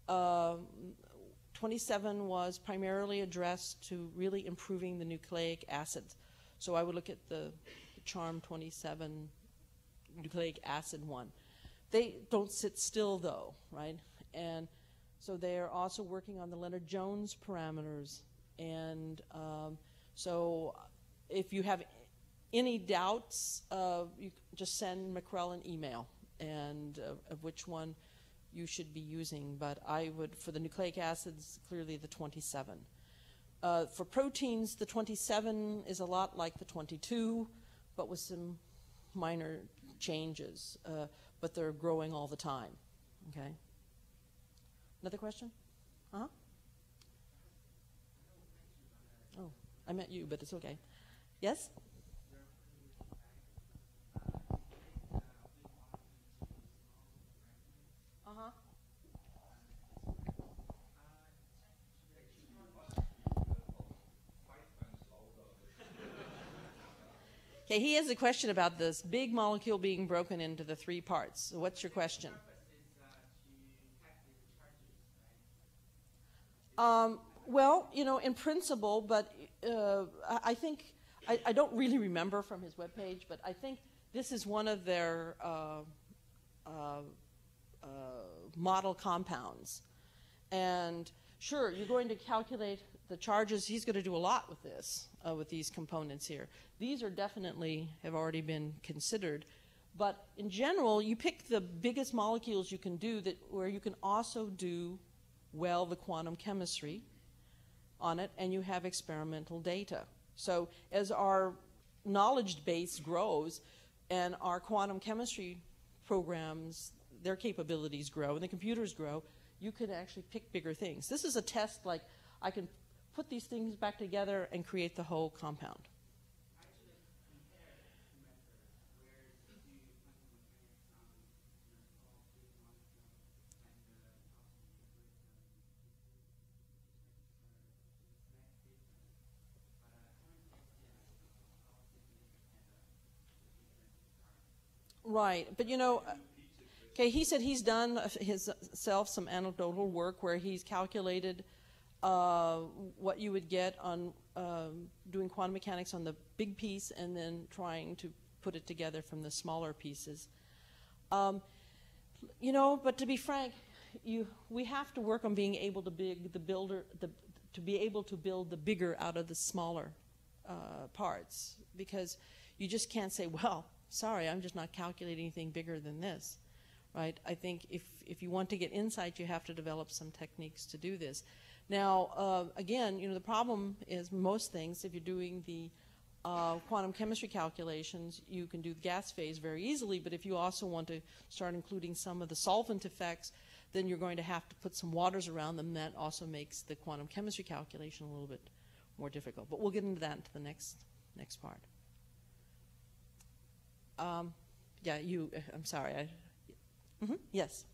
27 was primarily addressed to really improving the nucleic acids. So I would look at the CHARMM 27 nucleic acid one. They don't sit still, though, right? And so they are also working on the Lennard-Jones parameters. And so if you have any doubts, you just send MacKerell an email and of which one you should be using. But I would, for the nucleic acids, clearly the 27. For proteins, the 27 is a lot like the 22, but with some minor changes, but they're growing all the time. Okay. Another question? Uh-huh. Oh, I meant you, but it's okay. Yes? Uh-huh. Okay, he has a question about this big molecule being broken into the three parts. So what's your question? Well, in principle, but I think, I don't really remember from his webpage, but I think this is one of their model compounds. And sure, you're going to calculate the charges. He's going to do a lot with this, with these components here. These are definitely have already been considered, but in general, you pick the biggest molecules you can do that where you can also do well the quantum chemistry on it, and you have experimental data. So as our knowledge base grows, and our quantum chemistry programs, their capabilities grow, and the computers grow, you can actually pick bigger things. This is a test like I can put these things back together and create the whole compound. Right, but okay, he said he's done himself some anecdotal work where he's calculated what you would get on doing quantum mechanics on the big piece and then trying to put it together from the smaller pieces. But to be frank, we have to work on being able to build the bigger out of the smaller parts, because you just can't say, well, sorry, I'm just not calculating anything bigger than this, right? I think if you want to get insight, you have to develop some techniques to do this. Now, again, you know, the problem is most things, if you're doing the quantum chemistry calculations, you can do the gas phase very easily, but if you also want to start including some of the solvent effects, then you're going to have to put some waters around them. That also makes the quantum chemistry calculation a little bit more difficult. But we'll get into that into the next part. Yeah, you, I'm sorry. Yes?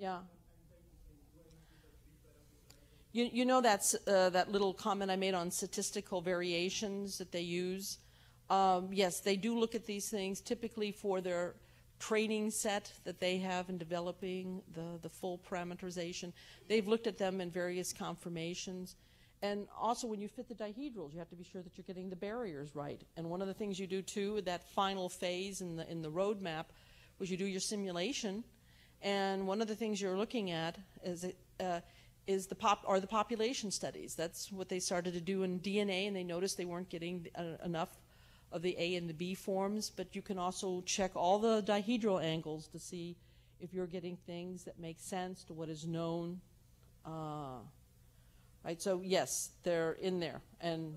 Yeah. You know that's, that little comment I made on statistical variations that they use? Yes, they do look at these things typically for their training set that they have in developing the full parameterization. They've looked at them in various conformations. And also when you fit the dihedrals, you have to be sure that you're getting the barriers right. And one of the things you do too, that final phase in the roadmap, was you do your simulation. And one of the things you're looking at is the population studies. That's what they started to do in DNA, and they noticed they weren't getting enough of the A and the B forms. But you can also check all the dihedral angles to see if you're getting things that make sense to what is known. Right. So yes, they're in there. And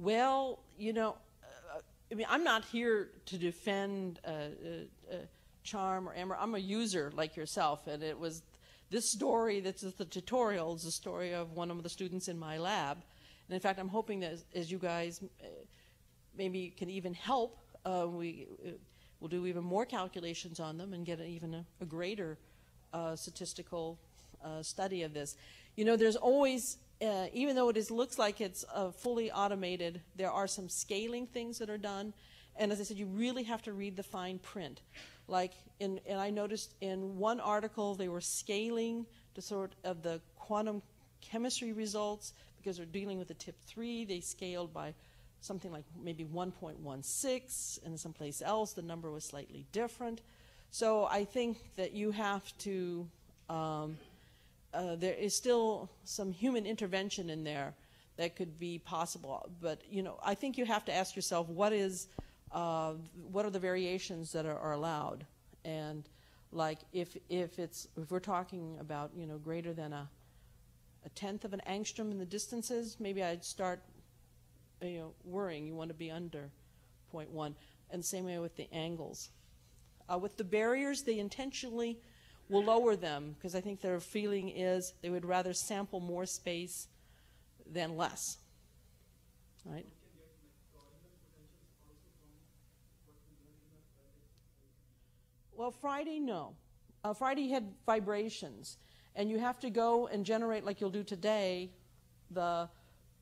well, you know, I mean, I'm not here to defend CHARMM or Amber. I'm a user like yourself, and it was this story that's the tutorial is the story of one of the students in my lab. And in fact, I'm hoping that as you guys maybe can even help, we'll do even more calculations on them and get an, even a greater statistical study of this. You know, there's always... even though it looks like it's fully automated, there are some scaling things that are done. And as I said, you really have to read the fine print. Like, and I noticed in one article they were scaling the sort of the quantum chemistry results because they're dealing with the TIP3. They scaled by something like maybe 1.16, and someplace else the number was slightly different. So I think that you have to... there is still some human intervention in there that could be possible, but you know, I think you have to ask yourself what are the variations that are allowed, and like if we're talking about, you know, greater than a tenth of an angstrom in the distances, maybe I'd start, you know, worrying. You want to be under 0.1, and same way with the angles. With the barriers, they intentionally will lower them because I think their feeling is they would rather sample more space than less, right? Well, Friday, no. Friday had vibrations, and you have to go and generate, like you'll do today, the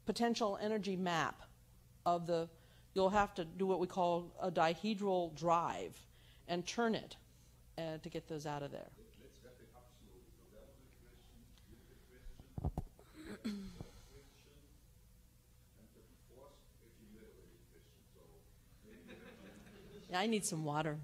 potential energy map of the, you'll have to do what we call a dihedral drive and turn it to get those out of there. Yeah, I need some water.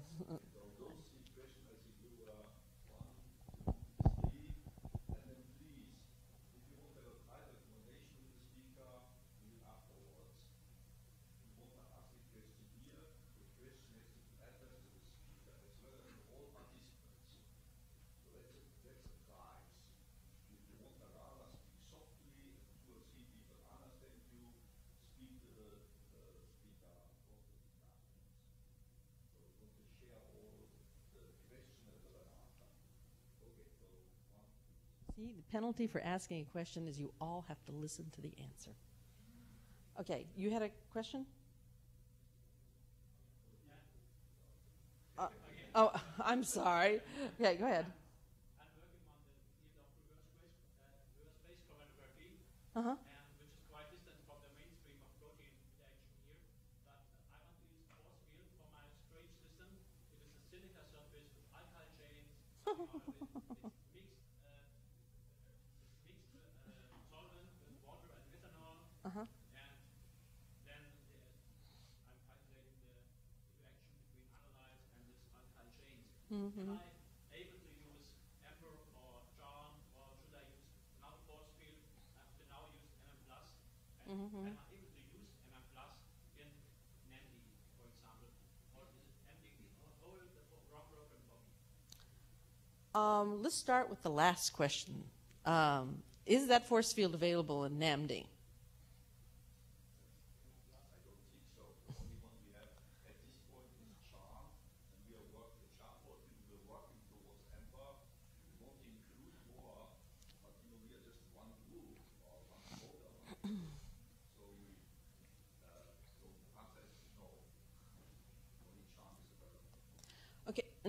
The penalty for asking a question is you all have to listen to the answer. Okay, you had a question? Oh, I'm sorry. Yeah, go ahead. I'm working on the reverse base chromatography, which is quite distant from the mainstream of protein detection here. But I want to use force field for my straight system. It is a silica surface solvent with water and methanol. Uh-huh. Mm-hmm. Am I able to use Amber or CHARMM, or should I use another force field? I can now use MM+. And mm-hmm. Am I able to use MM+ in NAMD, for example? Or is it NAMD or whole rock program for me? Let's start with the last question. Is that force field available in NAMD?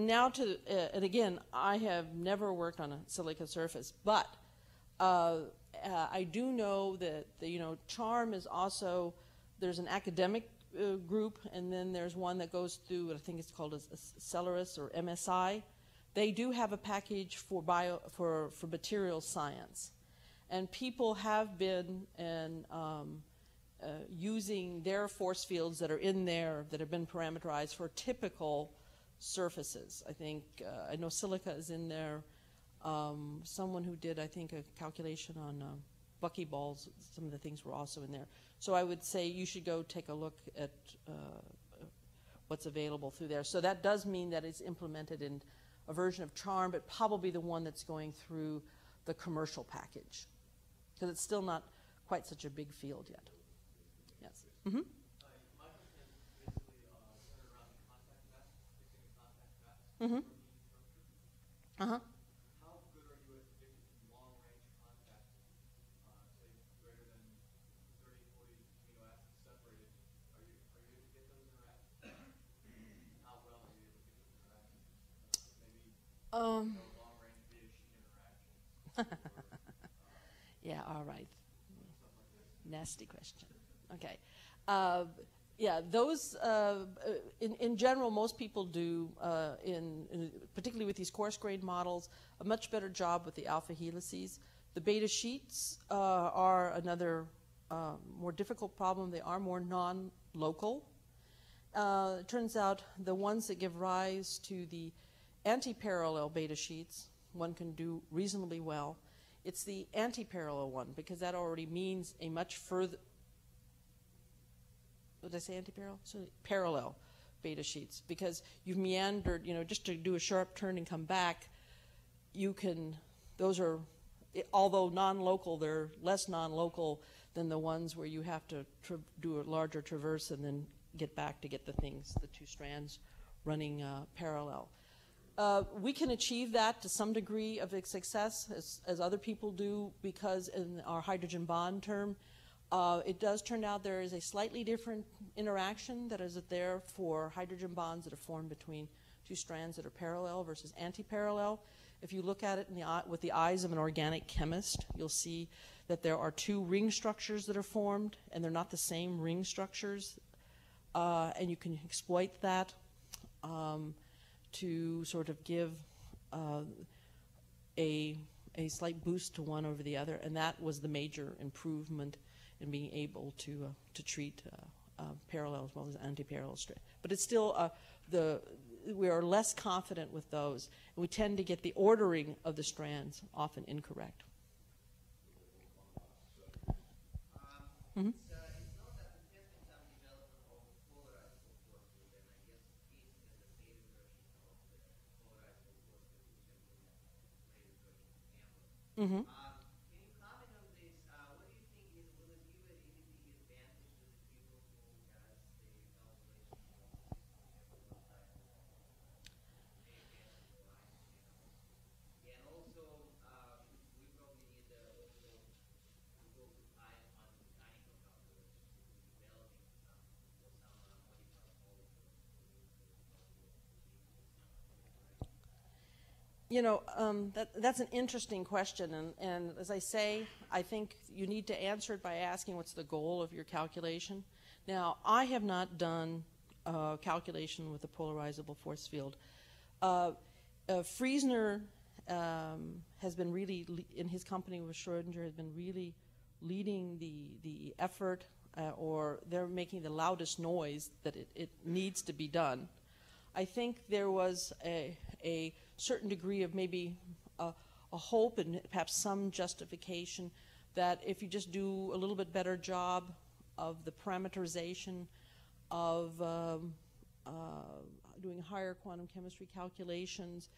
Now to, and again, I have never worked on a silica surface, but I do know that, CHARMM is also, there's an academic group, and then there's one that goes through, I think it's called Celeris or MSI. They do have a package for, for material science. And people have been using their force fields that are in there that have been parameterized for typical surfaces. I think, I know silica is in there. Someone who did, I think, a calculation on buckyballs, some of the things were also in there. So I would say you should go take a look at what's available through there. So that does mean that it's implemented in a version of CHARMM, but probably the one that's going through the commercial package, because it's still not quite such a big field yet. Yes. Mm-hmm. Mm-hmm. Uh-huh. How good are you at predicting long-range contact, say greater than 30, 40 amino acids separated? Are you able to get those interactions? How well are you able to get those interactions? Maybe no long-range dish interactions. Yeah. All right. Nasty question. Okay. Yeah, those, in general, most people do, particularly with these coarse grain models, a much better job with the alpha helices. The beta sheets are another more difficult problem. They are more non-local. It turns out the ones that give rise to the anti-parallel beta sheets, one can do reasonably well. It's the anti-parallel one, because that already means a much further, did I say anti-parallel? So parallel beta sheets, because you've meandered, just to do a sharp turn and come back, you can, those are, although non-local, they're less non-local than the ones where you have to do a larger traverse and then get back to get the things, the two strands running parallel. We can achieve that to some degree of success, as other people do, because in our hydrogen bond term, it does turn out there is a slightly different interaction that is there for hydrogen bonds that are formed between two strands that are parallel versus anti-parallel. If you look at it in the with the eyes of an organic chemist, you'll see that there are two ring structures that are formed, and they're not the same ring structures, and you can exploit that to sort of give a slight boost to one over the other, and that was the major improvement and being able to treat parallel as well as anti-parallel strand. But it's still, we are less confident with those. And we tend to get the ordering of the strands often incorrect. Mm-hmm. Mm-hmm. That's an interesting question, and as I say, I think you need to answer it by asking what's the goal of your calculation. Now, I have not done calculation with a polarizable force field. Friesner has been really, in his company with Schrodinger, has been really leading the effort, or they're making the loudest noise that it needs to be done. I think there was a certain degree of maybe a hope and perhaps some justification that if you just do a little bit better job of the parameterization of doing higher quantum chemistry calculations,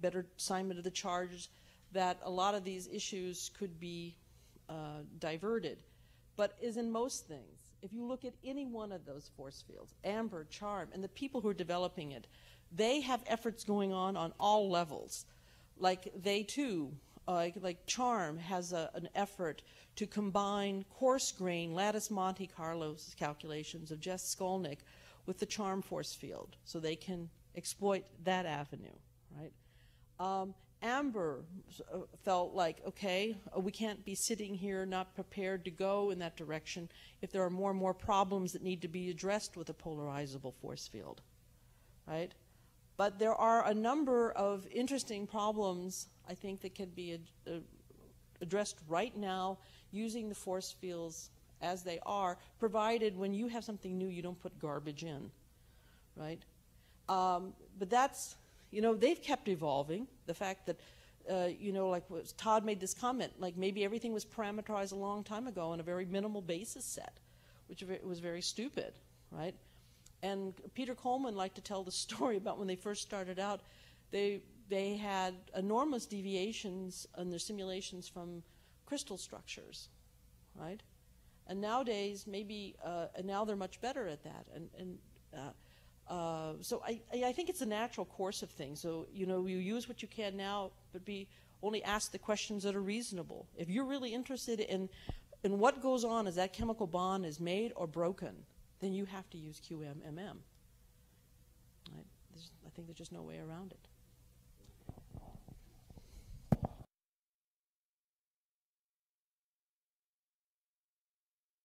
better assignment of the charges, that a lot of these issues could be diverted. But as in most things, if you look at any one of those force fields, Amber, CHARMM, and the people who are developing it, they have efforts going on all levels. Like they too, like CHARMM has an effort to combine coarse grain lattice Monte Carlo calculations of Jess Skolnick with the CHARMM force field, so they can exploit that avenue, right? Amber felt like, okay, we can't be sitting here not prepared to go in that direction if there are more and more problems that need to be addressed with a polarizable force field, right? But there are a number of interesting problems, I think, that can be addressed right now using the force fields as they are, provided when you have something new, you don't put garbage in, right? But that's, you know, they've kept evolving. The fact that, you know, like Todd made this comment, like maybe everything was parameterized a long time ago on a very minimal basis set, which was very stupid, right? And Peter Coleman liked to tell the story about when they first started out, they had enormous deviations in their simulations from crystal structures, right? And nowadays, maybe, and now they're much better at that. So I think it's a natural course of things. So, you know, you use what you can now, but only ask the questions that are reasonable. If you're really interested in what goes on as that chemical bond is made or broken, then you have to use QM/MM. Right? I think there's just no way around it.